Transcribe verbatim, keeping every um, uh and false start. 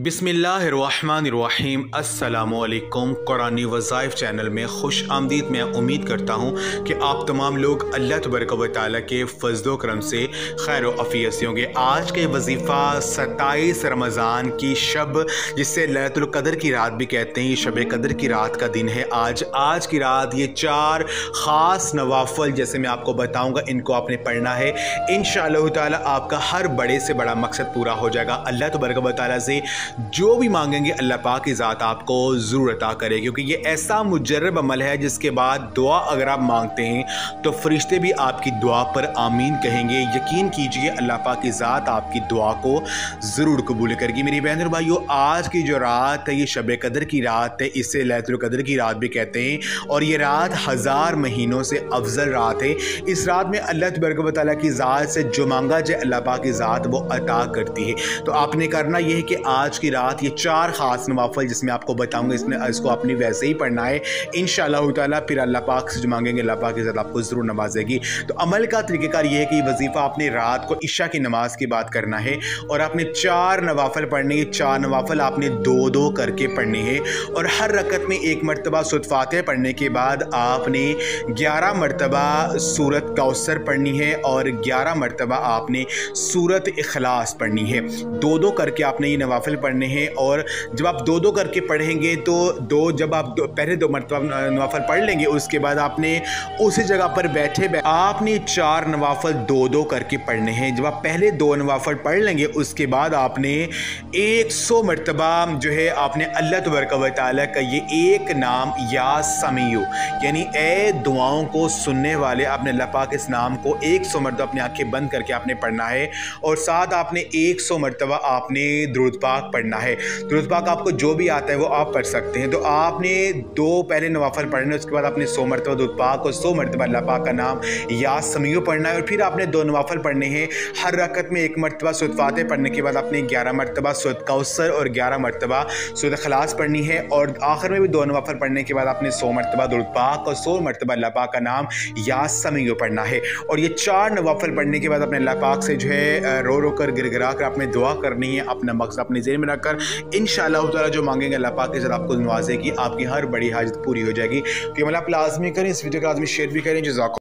बिस्मिल्लाहिर्रहमानिर्रहीम। अस्सलामुअलैकुम। कुरानी वज़ाइफ चैनल में खुश आमदीद। मैं उम्मीद करता हूँ कि आप तमाम लोग अल्लाह तबारक व तआला के फजलो करम से खैर व अफियत से होंगे। आज के वजीफ़ा सत्ताईस रमज़ान की शब, जिससे लैलतुल क़द्र की रात भी कहते हैं, ये शब क़द्र की रात का दिन है। आज आज की रात ये चार ख़ास नवाफिल, जैसे मैं आपको बताऊँगा, इनको आपने पढ़ना है। इंशाअल्लाह तआला आपका हर बड़े से बड़ा मकसद पूरा हो जाएगा। अल्लाह तबारक व तआला से जो भी मांगेंगे अल्लाह पाक की ज़ात आपको ज़रूर अता करेगी, क्योंकि ये ऐसा मुजर्रब अमल है जिसके बाद दुआ अगर आप मांगते हैं तो फरिश्ते भी आपकी दुआ पर आमीन कहेंगे। यकीन कीजिए अल्लाह पाक की ज़ात आपकी दुआ को ज़रूर कबूल करेगी। मेरी बहन और भाइयों, आज की जो रात है ये शब क़द्र की रात है, इसे लैलतुल क़द्र की रात भी कहते हैं, और ये रात हज़ार महीनों से अफजल रात है। इस रात में अल्लाह तबारक व तआला की ज़ात से जो मांगा जाए अल्लाह पाक की ज़ात वो अता करती है। तो आपने करना यह है कि आज की रात ये चार खास नवाफिल जिसमें आपको बताऊंगा, इसमें इसको आपने वैसे ही पढ़ना है। इंशाअल्लाह तआला फिर अल्लाह पाक से जो मांगेंगे अल्लाह पाक के साथ आपको ज़रूर नवाजेगी। तो अमल का तरीक़ेकार ये है कि वजीफ़ा आपने रात को इशा की नमाज के बाद करना है, और आपने चार नवाफिल पढ़ने हैं। चार नवाफिल आपने दो दो करके पढ़ने हैं, और हर रकत में एक मरतबा सूरह फातिहा पढ़ने के बाद आपने ग्यारह मरतबा सूरत कौसर पढ़नी है, और ग्यारह मरतबा आपने सूरत इखलास पढ़नी है। दो दो करके आपने ये नवाफिल पढ़ने हैं, और जब आप दो दो करके पढ़ेंगे तो दो जब आप दो, पहले दो मरतबा नवाफिल पढ़ लेंगे, उसके बाद आपने उसी जगह पर बैठे बै... आपने चार नवाफिल दो दो करके पढ़ने हैं। जब आप पहले दो नवाफिल पढ़ लेंगे उसके बाद आपने एक सौ मरतबा जो है आपने अल्लाह तबारक व तआला का ये एक नाम या समीउ, यानी ए दुआओं को सुनने वाले, आपने अल्लाह पाक इस नाम को एक सौ मरतबा अपनी आँखें बंद करके आपने पढ़ना है, और साथ आपने एक सौ मरतबा आपने दुरूद पाक पढ़ना है। दुरूद पाक आपको जो भी आता है वो आप पढ़ सकते हैं। तो आपने दो पहले नवाफिल पढ़ने, उसके बाद आपने सौ मरतबा दुरूद पाक और सौ मरतबा अल्लाह पाक का नाम या समीउ पढ़ना है, और फिर आपने दो नवाफिल पढ़ने हैं। हर रकत में एक मरतबा सूरह फातिहा पढ़ने के बाद आपने ग्यारह मरतबा सूरह कौसर और ग्यारह मरतबा सूरह इखलास पढ़नी है, और आखिर में भी दो नवाफिल पढ़ने के बाद आपने सौ मरतबा दुरूद पाक और सौ मरतबा अल्लाह पाक का नाम या समीउ पढ़ना है। और ये चार नवाफिल पढ़ने के बाद आपने अल्लाह पाक से जो है रो रो कर गिड़गिड़ा कर आपने दुआ करनी है, अपना मकसद अपने जेहन में रखकर। इंशाअल्लाह तआला जो मांगेंगे अल्लाह पाक के साथ आपको नवाजेगी, आपकी हर बड़ी हाजत पूरी हो जाएगी। तो ये अमल आप लाजमी करें, इस वीडियो को लाजमी शेयर भी करें। जज़ाकुम।